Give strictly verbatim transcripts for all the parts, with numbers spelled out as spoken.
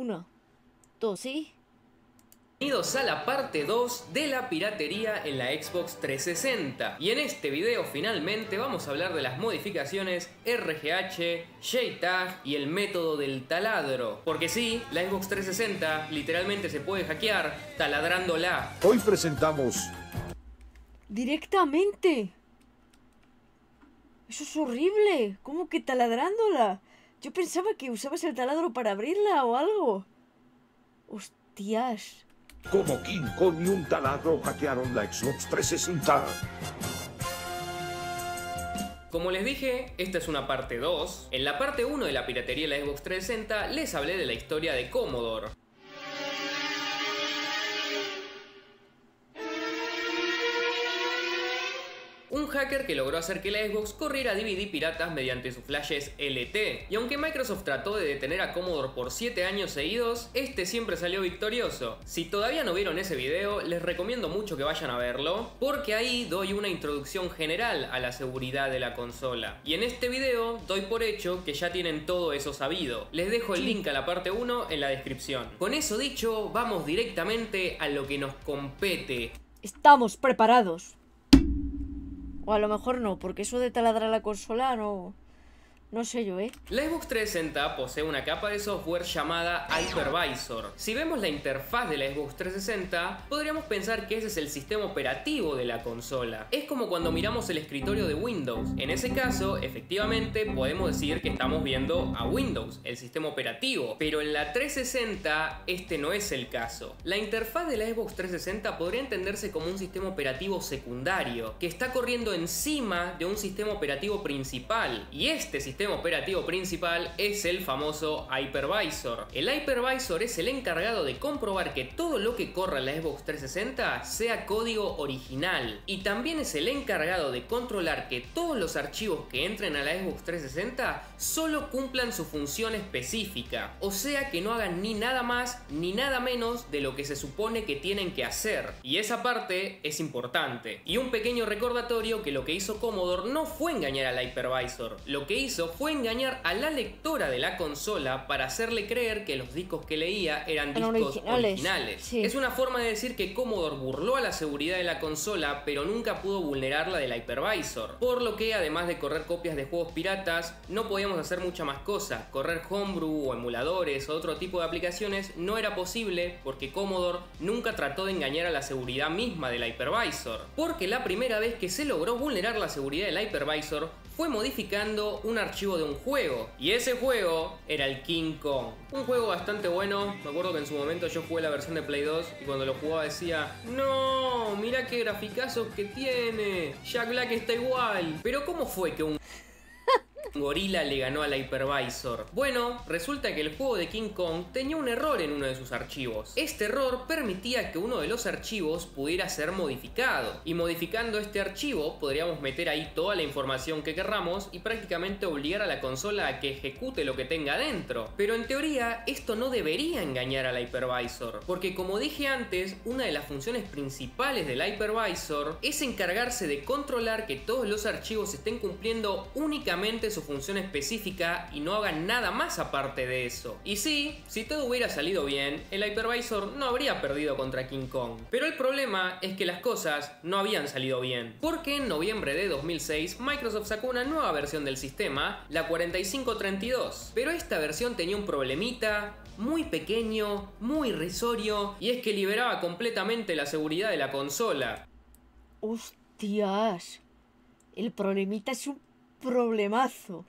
Uno, dos y... Bienvenidos a la parte dos de la piratería en la Xbox trescientos sesenta. Y en este video finalmente vamos a hablar de las modificaciones R G H, J TAG y el método del taladro. Porque sí, la Xbox trescientos sesenta literalmente se puede hackear taladrándola. Hoy presentamos... Directamente. Eso es horrible. ¿Cómo que taladrándola? Yo pensaba que usabas el taladro para abrirla o algo. Hostias. Como King Kong y un taladro hackearon la Xbox trescientos sesenta. Como les dije, esta es una parte dos. En la parte uno de la piratería de la Xbox trescientos sesenta les hablé de la historia de Commodore. Un hacker que logró hacer que la Xbox corriera D V D piratas mediante sus flashes L T. Y aunque Microsoft trató de detener a Commodore por siete años seguidos, este siempre salió victorioso. Si todavía no vieron ese video, les recomiendo mucho que vayan a verlo, porque ahí doy una introducción general a la seguridad de la consola. Y en este video doy por hecho que ya tienen todo eso sabido. Les dejo el link a la parte uno en la descripción. Con eso dicho, vamos directamente a lo que nos compete. Estamos preparados. O a lo mejor no, porque eso de taladrar la consola no... No sé yo, ¿eh? La Xbox trescientos sesenta posee una capa de software llamada Hypervisor. Si vemos la interfaz de la Xbox trescientos sesenta, podríamos pensar que ese es el sistema operativo de la consola. Es como cuando miramos el escritorio de Windows. En ese caso, efectivamente, podemos decir que estamos viendo a Windows, el sistema operativo. Pero en la trescientos sesenta, este no es el caso. La interfaz de la Xbox trescientos sesenta podría entenderse como un sistema operativo secundario, que está corriendo encima de un sistema operativo principal. Y este sistema El sistema operativo principal es el famoso Hypervisor. El Hypervisor es el encargado de comprobar que todo lo que corra en la Xbox trescientos sesenta sea código original, y también es el encargado de controlar que todos los archivos que entren a la Xbox trescientos sesenta solo cumplan su función específica, o sea que no hagan ni nada más ni nada menos de lo que se supone que tienen que hacer. Y esa parte es importante. Y un pequeño recordatorio que lo que hizo Commodore no fue engañar al Hypervisor, lo que hizo fue engañar a la lectora de la consola para hacerle creer que los discos que leía eran discos originales. originales. Sí. Es una forma de decir que Commodore burló a la seguridad de la consola, pero nunca pudo vulnerar la del Hypervisor. Por lo que, además de correr copias de juegos piratas, no podíamos hacer mucha más cosa. Correr homebrew o emuladores o otro tipo de aplicaciones no era posible, porque Commodore nunca trató de engañar a la seguridad misma del Hypervisor. Porque la primera vez que se logró vulnerar la seguridad del Hypervisor fue modificando un archivo de un juego, y ese juego era el King Kong. Un juego bastante bueno. Me acuerdo que en su momento yo jugué la versión de Play dos, y cuando lo jugaba decía: no, mirá qué graficazos que tiene, Jack Black está igual. Pero ¿cómo fue que un gorila le ganó al Hypervisor? Bueno, resulta que el juego de King Kong tenía un error en uno de sus archivos. Este error permitía que uno de los archivos pudiera ser modificado, y modificando este archivo podríamos meter ahí toda la información que querramos y prácticamente obligar a la consola a que ejecute lo que tenga dentro. Pero en teoría esto no debería engañar al Hypervisor, porque como dije antes, una de las funciones principales del Hypervisor es encargarse de controlar que todos los archivos estén cumpliendo únicamente su función específica y no hagan nada más aparte de eso. Y sí, si todo hubiera salido bien, el Hypervisor no habría perdido contra King Kong. Pero el problema es que las cosas no habían salido bien, porque en noviembre de dos mil seis Microsoft sacó una nueva versión del sistema, la cuarenta y cinco treinta y dos. Pero esta versión tenía un problemita muy pequeño, muy irrisorio, y es que liberaba completamente la seguridad de la consola. Hostias, el problemita es un problemazo.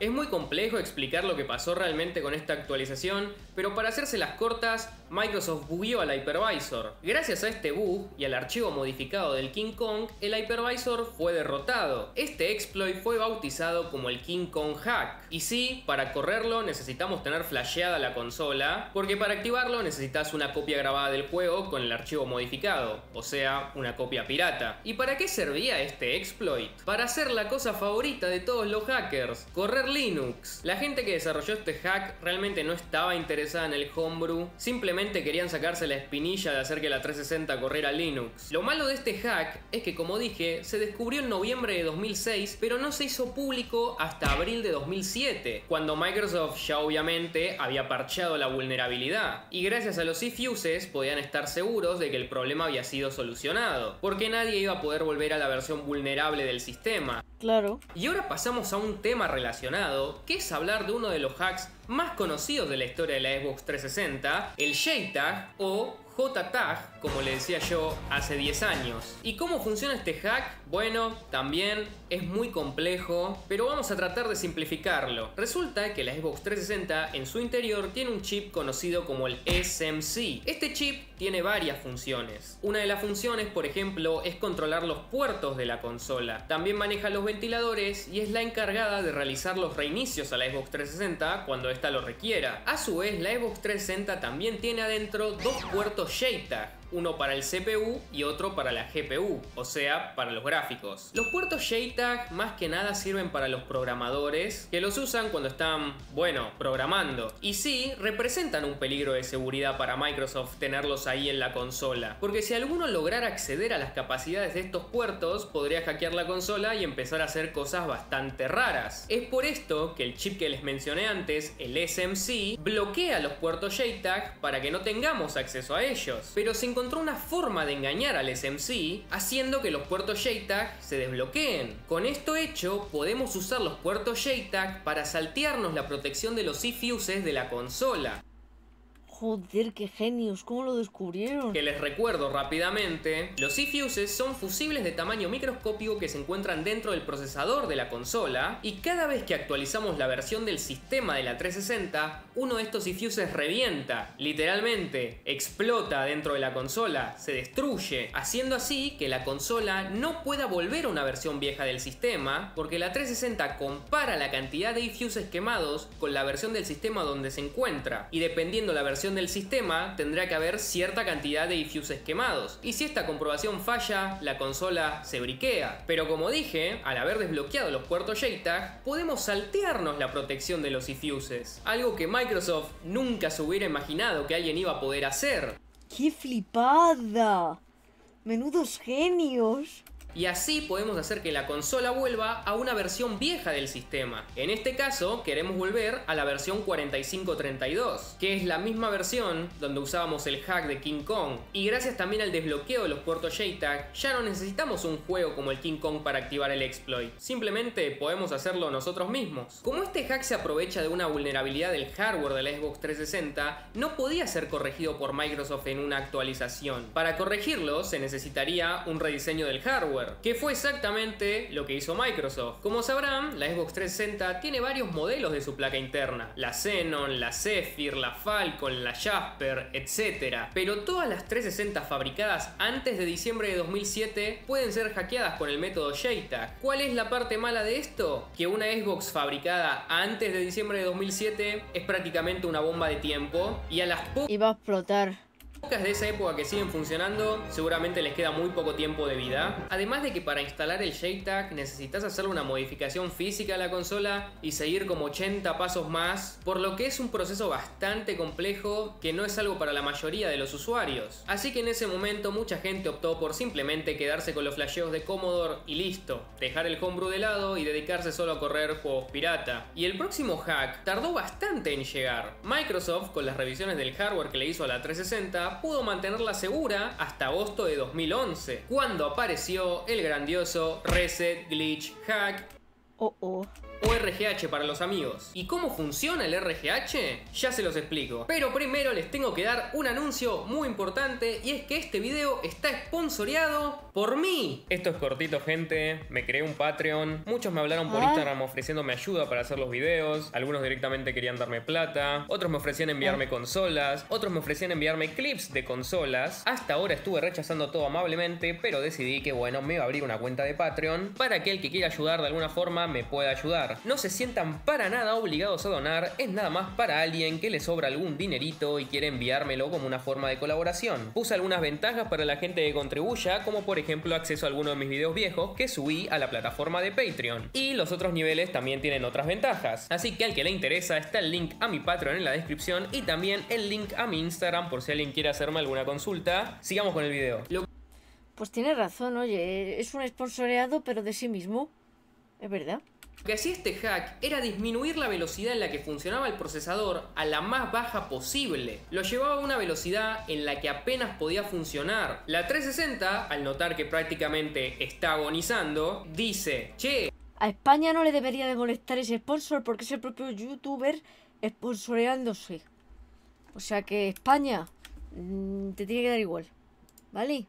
Es muy complejo explicar lo que pasó realmente con esta actualización, pero para hacerse las cortas, Microsoft bugueó al Hypervisor. Gracias a este bug y al archivo modificado del King Kong, el Hypervisor fue derrotado. Este exploit fue bautizado como el King Kong Hack. Y sí, para correrlo necesitamos tener flasheada la consola, porque para activarlo necesitas una copia grabada del juego con el archivo modificado, o sea, una copia pirata. ¿Y para qué servía este exploit? Para hacer la cosa favorita de todos los hackers: correr Linux. La gente que desarrolló este hack realmente no estaba interesada en el homebrew, simplemente querían sacarse la espinilla de hacer que la trescientos sesenta corriera Linux. Lo malo de este hack es que, como dije, se descubrió en noviembre de dos mil seis, pero no se hizo público hasta abril de dos mil siete, cuando Microsoft ya obviamente había parcheado la vulnerabilidad, y gracias a los eFuses podían estar seguros de que el problema había sido solucionado, porque nadie iba a poder volver a la versión vulnerable del sistema. Claro. Y ahora pasamos a un tema relacionado, que es hablar de uno de los hacks más conocidos de la historia de la Xbox trescientos sesenta, el J TAG o J TAG, como le decía yo hace diez años. ¿Y cómo funciona este hack? Bueno, también es muy complejo, pero vamos a tratar de simplificarlo. Resulta que la Xbox trescientos sesenta en su interior tiene un chip conocido como el S M C. Este chip tiene varias funciones. Una de las funciones, por ejemplo, es controlar los puertos de la consola. También maneja los ventiladores y es la encargada de realizar los reinicios a la Xbox trescientos sesenta cuando ésta lo requiera. A su vez, la Xbox trescientos sesenta también tiene adentro dos puertos J TAG, uno para el C P U y otro para la G P U, o sea, para los gráficos. Los puertos J TAG más que nada sirven para los programadores, que los usan cuando están, bueno, programando. Y sí, representan un peligro de seguridad para Microsoft tenerlos ahí en la consola, porque si alguno lograra acceder a las capacidades de estos puertos, podría hackear la consola y empezar a hacer cosas bastante raras. Es por esto que el chip que les mencioné antes, el S M C, bloquea los puertos J TAG para que no tengamos acceso a ellos, pero sin encontró una forma de engañar al S M C haciendo que los puertos J TAG se desbloqueen. Con esto hecho, podemos usar los puertos J TAG para saltearnos la protección de los eFuses de la consola. Joder, qué genios, ¿cómo lo descubrieron? Que les recuerdo rápidamente, los eFuses son fusibles de tamaño microscópico que se encuentran dentro del procesador de la consola, y cada vez que actualizamos la versión del sistema de la trescientos sesenta, uno de estos eFuses revienta, literalmente, explota dentro de la consola, se destruye, haciendo así que la consola no pueda volver a una versión vieja del sistema, porque la trescientos sesenta compara la cantidad de eFuses quemados con la versión del sistema donde se encuentra, y dependiendo la versión del sistema tendrá que haber cierta cantidad de eFuses quemados, y si esta comprobación falla, la consola se briquea. Pero como dije, al haber desbloqueado los puertos J TAG, podemos saltearnos la protección de los eFuses, algo que Microsoft nunca se hubiera imaginado que alguien iba a poder hacer. ¡Qué flipada! ¡Menudos genios! Y así podemos hacer que la consola vuelva a una versión vieja del sistema. En este caso, queremos volver a la versión cuarenta y cinco treinta y dos, que es la misma versión donde usábamos el hack de King Kong. Y gracias también al desbloqueo de los puertos J TAG, ya no necesitamos un juego como el King Kong para activar el exploit. Simplemente podemos hacerlo nosotros mismos. Como este hack se aprovecha de una vulnerabilidad del hardware de la Xbox trescientos sesenta, no podía ser corregido por Microsoft en una actualización. Para corregirlo, se necesitaría un rediseño del hardware, que fue exactamente lo que hizo Microsoft. Como sabrán, la Xbox trescientos sesenta tiene varios modelos de su placa interna, la Xenon, la Zephyr, la Falcon, la Jasper, etcétera. Pero todas las trescientos sesenta fabricadas antes de diciembre de dos mil siete pueden ser hackeadas con el método J TAG. ¿Cuál es la parte mala de esto? Que una Xbox fabricada antes de diciembre de dos mil siete es prácticamente una bomba de tiempo, y a las pocas iba a explotar. Pocas de esa época que siguen funcionando, seguramente les queda muy poco tiempo de vida. Además de que para instalar el J TAG necesitas hacer una modificación física a la consola y seguir como ochenta pasos más, por lo que es un proceso bastante complejo que no es algo para la mayoría de los usuarios. Así que en ese momento mucha gente optó por simplemente quedarse con los flasheos de Commodore y listo, dejar el homebrew de lado y dedicarse solo a correr juegos pirata. Y el próximo hack tardó bastante en llegar. Microsoft, con las revisiones del hardware que le hizo a la trescientos sesenta, pudo mantenerla segura hasta agosto de dos mil once, cuando apareció el grandioso Reset Glitch Hack. Oh, oh. O R G H para los amigos. ¿Y cómo funciona el R G H? Ya se los explico, pero primero les tengo que dar un anuncio muy importante, y es que este video está esponsoreado por mí. Esto es cortito, gente. Me creé un Patreon. Muchos me hablaron por Instagram ofreciéndome ayuda para hacer los videos. Algunos directamente querían darme plata. Otros me ofrecían enviarme consolas. Otros me ofrecían enviarme clips de consolas. Hasta ahora estuve rechazando todo amablemente, pero decidí que, bueno, me iba a abrir una cuenta de Patreon para que el que quiera ayudar de alguna forma me pueda ayudar. donar. No se sientan para nada obligados a donar, es nada más para alguien que le sobra algún dinerito y quiere enviármelo como una forma de colaboración. Puse algunas ventajas para la gente que contribuya, como por ejemplo acceso a alguno de mis videos viejos que subí a la plataforma de Patreon. Y los otros niveles también tienen otras ventajas, así que al que le interesa está el link a mi Patreon en la descripción y también el link a mi Instagram por si alguien quiere hacerme alguna consulta. Sigamos con el video. Lo... Pues tiene razón, oye, es un sponsoreado pero de sí mismo, es verdad. Lo que hacía este hack era disminuir la velocidad en la que funcionaba el procesador a la más baja posible. Lo llevaba a una velocidad en la que apenas podía funcionar. La trescientos sesenta, al notar que prácticamente está agonizando, dice: che, a España no le debería de molestar ese sponsor porque es el propio youtuber sponsoreándose. O sea que España mmm, te tiene que dar igual, ¿vale?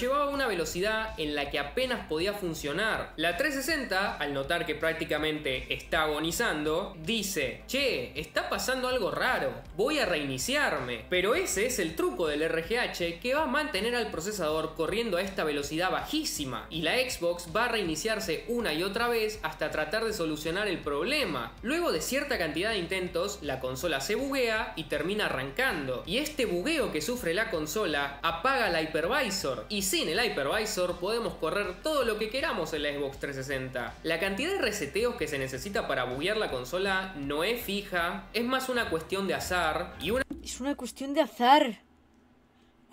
Llevaba una velocidad en la que apenas podía funcionar. La trescientos sesenta, al notar que prácticamente está agonizando, dice: che, está pasando algo raro, voy a reiniciarme. Pero ese es el truco del R G H, que va a mantener al procesador corriendo a esta velocidad bajísima, y la Xbox va a reiniciarse una y otra vez hasta tratar de solucionar el problema. Luego de cierta cantidad de intentos, la consola se buguea y termina arrancando, y este bugueo que sufre la consola apaga el Hypervisor. Y sin el Hypervisor podemos correr todo lo que queramos en la Xbox trescientos sesenta. La cantidad de reseteos que se necesita para buguear la consola no es fija, es más una cuestión de azar y una... Es una cuestión de azar.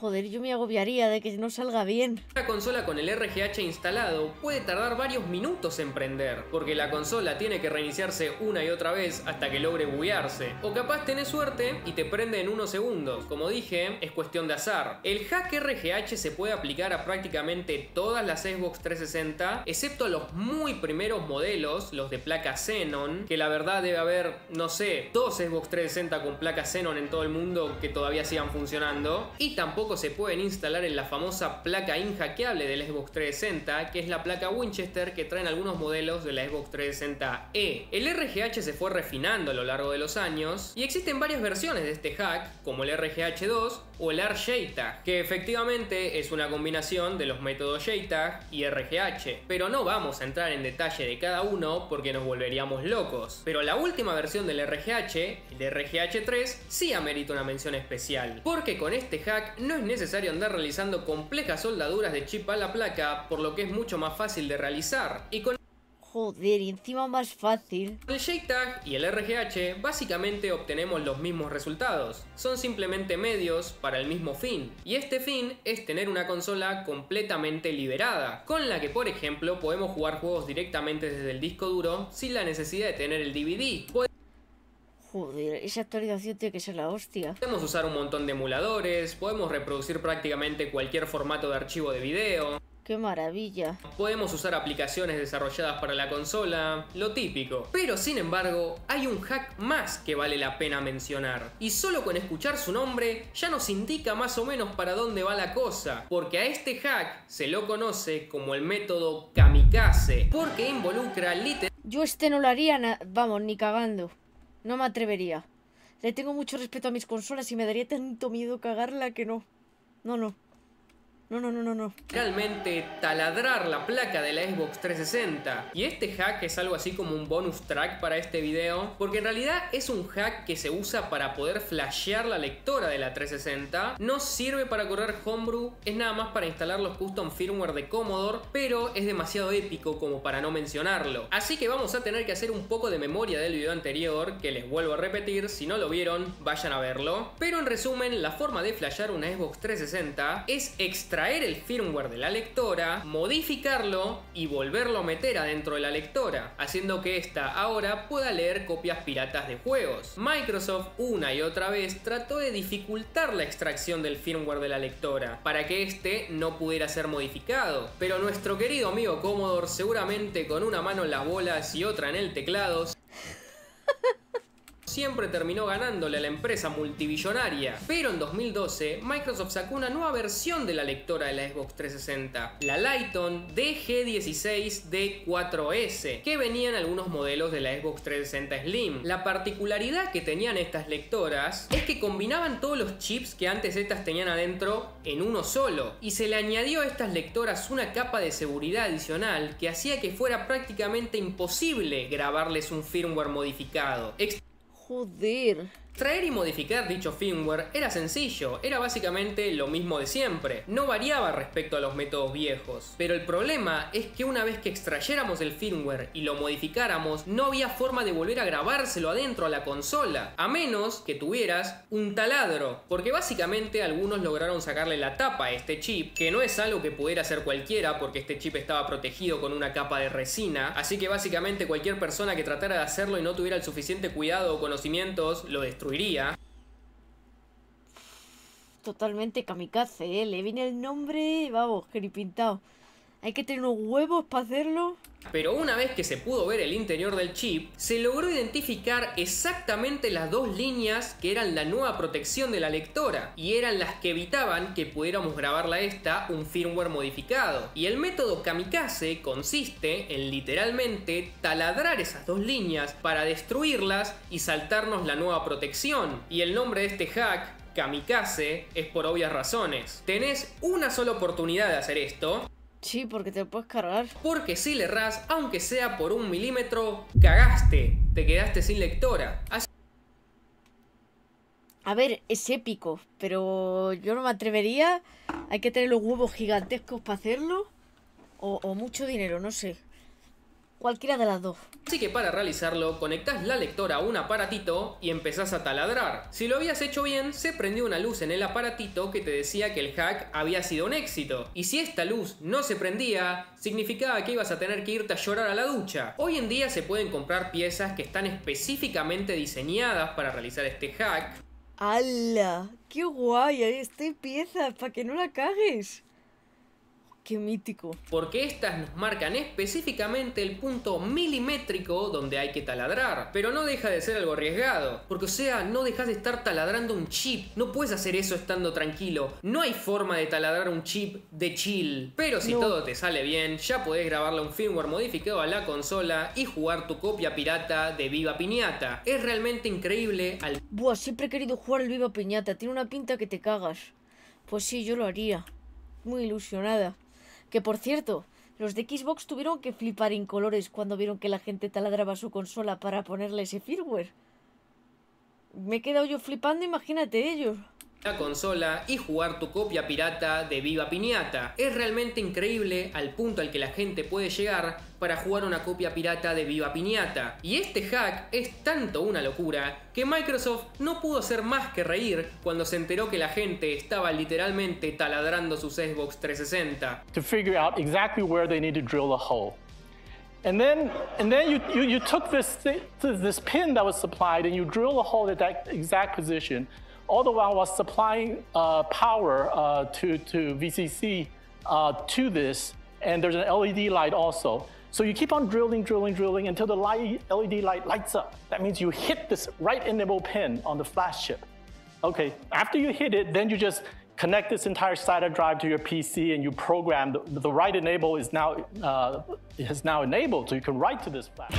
Joder, yo me agobiaría de que no salga bien. Una consola con el R G H instalado puede tardar varios minutos en prender, porque la consola tiene que reiniciarse una y otra vez hasta que logre buguearse. O capaz tenés suerte y te prende en unos segundos. Como dije, es cuestión de azar. El hack R G H se puede aplicar a prácticamente todas las Xbox trescientos sesenta, excepto a los muy primeros modelos, los de placa Xenon, que la verdad debe haber, no sé, dos Xbox trescientos sesenta con placa Xenon en todo el mundo que todavía sigan funcionando, y tampoco se pueden instalar en la famosa placa inhackeable del Xbox trescientos sesenta, que es la placa Winchester que traen algunos modelos de la Xbox trescientos sesenta E. El R G H se fue refinando a lo largo de los años y existen varias versiones de este hack, como el R G H dos o el R J TAG, que efectivamente es una combinación de los métodos J TAG y R G H, pero no vamos a entrar en detalle de cada uno porque nos volveríamos locos. Pero la última versión del R G H, el R G H tres, sí amerita una mención especial, porque con este hack no es necesario andar realizando complejas soldaduras de chip a la placa, por lo que es mucho más fácil de realizar. Y con... Joder, y encima más fácil. Con el J TAG y el R G H básicamente obtenemos los mismos resultados, son simplemente medios para el mismo fin, y este fin es tener una consola completamente liberada, con la que por ejemplo podemos jugar juegos directamente desde el disco duro sin la necesidad de tener el D V D. Pod Joder, esa actualización tiene que ser la hostia. Podemos usar un montón de emuladores, podemos reproducir prácticamente cualquier formato de archivo de video. ¡Qué maravilla! Podemos usar aplicaciones desarrolladas para la consola, lo típico. Pero sin embargo, hay un hack más que vale la pena mencionar. Y solo con escuchar su nombre ya nos indica más o menos para dónde va la cosa. Porque a este hack se lo conoce como el método kamikaze, porque involucra literal... Yo este no lo haría, vamos, ni cagando. No me atrevería. Le tengo mucho respeto a mis consolas y me daría tanto miedo cagarla que no. No, no. No, no, no, no, no. Realmente taladrar la placa de la Xbox trescientos sesenta. Y este hack es algo así como un bonus track para este video, porque en realidad es un hack que se usa para poder flashear la lectora de la trescientos sesenta. No sirve para correr Homebrew, es nada más para instalar los custom firmware de Commodore, pero es demasiado épico como para no mencionarlo. Así que vamos a tener que hacer un poco de memoria del video anterior, que les vuelvo a repetir, si no lo vieron, vayan a verlo. Pero en resumen, la forma de flashear una Xbox trescientos sesenta es extra traer el firmware de la lectora, modificarlo y volverlo a meter adentro de la lectora, haciendo que ésta ahora pueda leer copias piratas de juegos. Microsoft una y otra vez trató de dificultar la extracción del firmware de la lectora para que éste no pudiera ser modificado, pero nuestro querido amigo Commodore, seguramente con una mano en las bolas y otra en el teclado, siempre terminó ganándole a la empresa multibillonaria. Pero en dos mil doce, Microsoft sacó una nueva versión de la lectora de la Xbox trescientos sesenta, la Lite-On D G dieciséis D cuatro S, que venían algunos modelos de la Xbox trescientos sesenta Slim. La particularidad que tenían estas lectoras es que combinaban todos los chips que antes estas tenían adentro en uno solo, y se le añadió a estas lectoras una capa de seguridad adicional que hacía que fuera prácticamente imposible grabarles un firmware modificado. Ex- Joder. Traer y modificar dicho firmware era sencillo, era básicamente lo mismo de siempre, no variaba respecto a los métodos viejos. Pero el problema es que una vez que extrayéramos el firmware y lo modificáramos, no había forma de volver a grabárselo adentro a la consola, a menos que tuvieras un taladro, porque básicamente algunos lograron sacarle la tapa a este chip, que no es algo que pudiera hacer cualquiera porque este chip estaba protegido con una capa de resina, así que básicamente cualquier persona que tratara de hacerlo y no tuviera el suficiente cuidado o conocimientos, lo destruía. Destruiría. Totalmente kamikaze, ¿eh? Le viene el nombre, vamos, gilipintado. Hay que tener unos huevos para hacerlo. Pero una vez que se pudo ver el interior del chip, se logró identificar exactamente las dos líneas que eran la nueva protección de la lectora, y eran las que evitaban que pudiéramos grabarla esta un firmware modificado. Y el método kamikaze consiste en literalmente taladrar esas dos líneas para destruirlas y saltarnos la nueva protección. Y el nombre de este hack, kamikaze, es por obvias razones. Tenés una sola oportunidad de hacer esto. Sí, porque te lo puedes cargar. Porque si le erras, aunque sea por un milímetro, cagaste. Te quedaste sin lectora. Así... A ver, es épico, pero yo no me atrevería. Hay que tener los huevos gigantescos para hacerlo. O, o mucho dinero, no sé. Cualquiera de las dos. Así que para realizarlo, conectás la lectora a un aparatito y empezás a taladrar. Si lo habías hecho bien, se prendió una luz en el aparatito que te decía que el hack había sido un éxito. Y si esta luz no se prendía, significaba que ibas a tener que irte a llorar a la ducha. Hoy en día se pueden comprar piezas que están específicamente diseñadas para realizar este hack. ¡Hala! ¡Qué guay! Ahí está piezas para que no la cagues. ¡Qué mítico! Porque estas nos marcan específicamente el punto milimétrico donde hay que taladrar. Pero no deja de ser algo arriesgado. Porque, o sea, no dejas de estar taladrando un chip. No puedes hacer eso estando tranquilo. No hay forma de taladrar un chip de chill. Pero si no. Todo te sale bien, ya podés grabarle un firmware modificado a la consola y jugar tu copia pirata de Viva Piñata. Es realmente increíble al... Buah, siempre he querido jugar el Viva Piñata. Tiene una pinta que te cagas. Pues sí, yo lo haría. Muy ilusionada. Que por cierto, los de Xbox tuvieron que flipar en colores cuando vieron que la gente taladraba su consola para ponerle ese firmware. Me he quedado yo flipando, imagínate ellos. La consola y jugar tu copia pirata de Viva Piñata. Es realmente increíble al punto al que la gente puede llegar para jugar una copia pirata de Viva Piñata. Y este hack es tanto una locura que Microsoft no pudo hacer más que reír cuando se enteró que la gente estaba literalmente taladrando sus Xbox trescientos sesenta. To figure out exactly where they need to drill a hole. And then, and then you, you, you took this, this pin that was supplied and you drill a hole at that exact position. All the while was supplying uh, power uh, to, to V C C uh, to this, and there's an L E D light also. So you keep on drilling, drilling, drilling until the light, L E D light lights up. That means you hit this right enable pin on the flash chip. Okay, after you hit it, then you just connect this entire SATA drive to your P C and you program the, the write enable is now, uh, is now enabled, so you can write to this flash.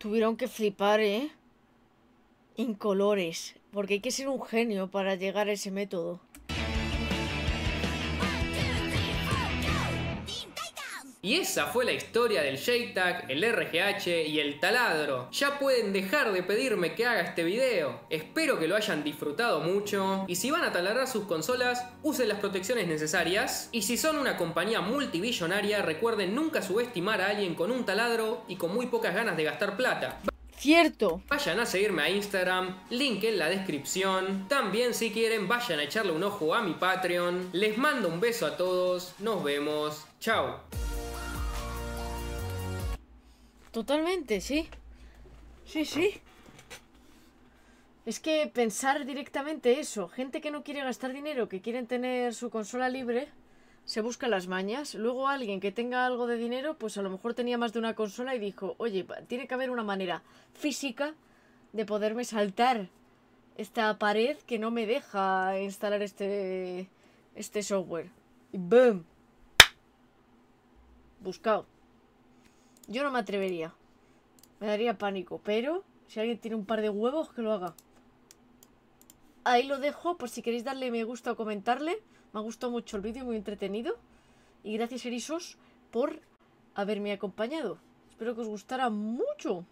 Tuvieron que flipar, eh? En colores. Porque hay que ser un genio para llegar a ese método. Y esa fue la historia del J TAG, el R G H y el taladro. Ya pueden dejar de pedirme que haga este video. Espero que lo hayan disfrutado mucho. Y si van a taladrar sus consolas, usen las protecciones necesarias. Y si son una compañía multibillonaria, recuerden nunca subestimar a alguien con un taladro y con muy pocas ganas de gastar plata. Cierto. Vayan a seguirme a Instagram, link en la descripción. También si quieren vayan a echarle un ojo a mi Patreon. Les mando un beso a todos, nos vemos, chao. Totalmente, sí. Sí, sí. Es que pensar directamente eso, gente que no quiere gastar dinero, que quieren tener su consola libre, se busca las mañas. Luego alguien que tenga algo de dinero, pues a lo mejor tenía más de una consola y dijo, oye, tiene que haber una manera física de poderme saltar esta pared que no me deja instalar este, este software. Y ¡boom! Buscado. Yo no me atrevería. Me daría pánico, pero si alguien tiene un par de huevos, que lo haga. Ahí lo dejo, por si queréis darle me gusta o comentarle. Me ha gustado mucho el vídeo, muy entretenido. Y gracias, ERISOS, por haberme acompañado. Espero que os gustara mucho.